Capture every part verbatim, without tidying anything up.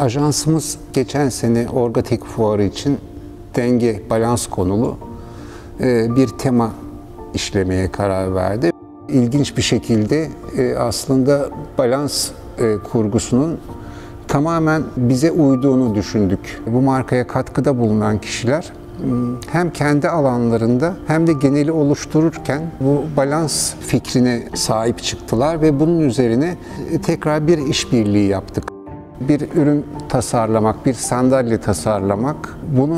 Ajansımız geçen sene Orgatec Fuarı için denge, balans konulu bir tema işlemeye karar verdi. İlginç bir şekilde aslında balans kurgusunun tamamen bize uyduğunu düşündük. Bu markaya katkıda bulunan kişiler hem kendi alanlarında hem de geneli oluştururken bu balans fikrine sahip çıktılar ve bunun üzerine tekrar bir işbirliği yaptık. Bir ürün tasarlamak, bir sandalye tasarlamak, bunu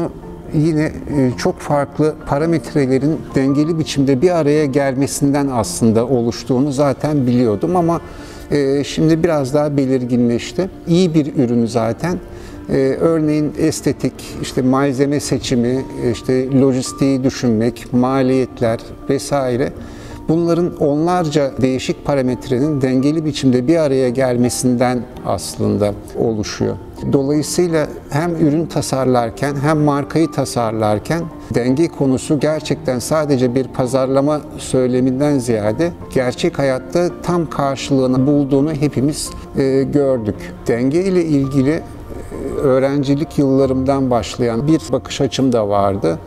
yine çok farklı parametrelerin dengeli biçimde bir araya gelmesinden aslında oluştuğunu zaten biliyordum ama şimdi biraz daha belirginleşti. İyi bir ürünü zaten. Ee, örneğin estetik, işte malzeme seçimi, işte lojistiği düşünmek, maliyetler vesaire. Bunların onlarca değişik parametrenin dengeli biçimde bir araya gelmesinden aslında oluşuyor. Dolayısıyla hem ürün tasarlarken hem markayı tasarlarken denge konusu gerçekten sadece bir pazarlama söyleminden ziyade gerçek hayatta tam karşılığını bulduğunu hepimiz e, gördük. Denge ile ilgili öğrencilik yıllarımdan başlayan bir bakış açım da vardı.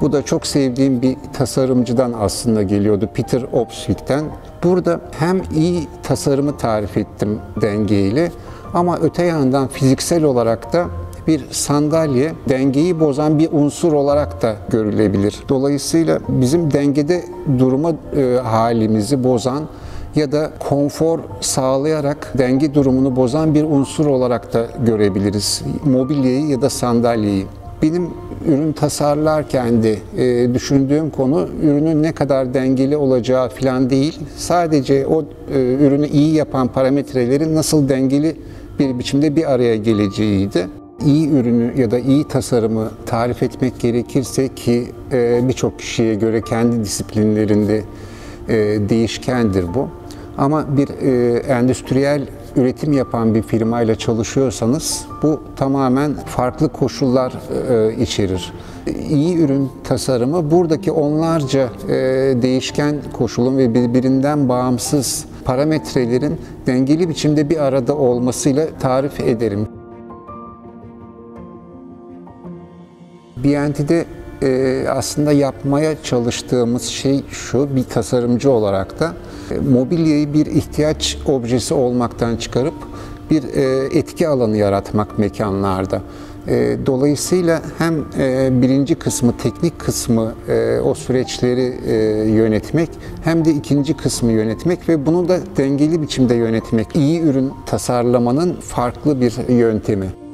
Bu da çok sevdiğim bir tasarımcıdan aslında geliyordu, Peter Opsahl'ten. Burada hem iyi tasarımı tarif ettim dengeyle ama öte yandan fiziksel olarak da bir sandalye dengeyi bozan bir unsur olarak da görülebilir. Dolayısıyla bizim dengede durma halimizi bozan ya da konfor sağlayarak denge durumunu bozan bir unsur olarak da görebiliriz mobilyayı ya da sandalyeyi. Benim ürün tasarlarken de e, düşündüğüm konu ürünün ne kadar dengeli olacağı falan değil. Sadece o e, ürünü iyi yapan parametrelerin nasıl dengeli bir biçimde bir araya geleceğiydi. İyi ürünü ya da iyi tasarımı tarif etmek gerekirse ki e, birçok kişiye göre kendi disiplinlerinde e, değişkendir bu. Ama bir e, endüstriyel üretim yapan bir firmayla çalışıyorsanız bu tamamen farklı koşullar e, içerir. İyi ürün tasarımı buradaki onlarca e, değişken koşulun ve birbirinden bağımsız parametrelerin dengeli biçimde bir arada olmasıyla tarif ederim. B and T'de Ee, aslında yapmaya çalıştığımız şey şu, bir tasarımcı olarak da mobilyayı bir ihtiyaç objesi olmaktan çıkarıp bir e, etki alanı yaratmak mekanlarda. E, dolayısıyla hem e, birinci kısmı, teknik kısmı, e, o süreçleri e, yönetmek hem de ikinci kısmı yönetmek ve bunu da dengeli biçimde yönetmek. İyi ürün tasarlamanın farklı bir yöntemi.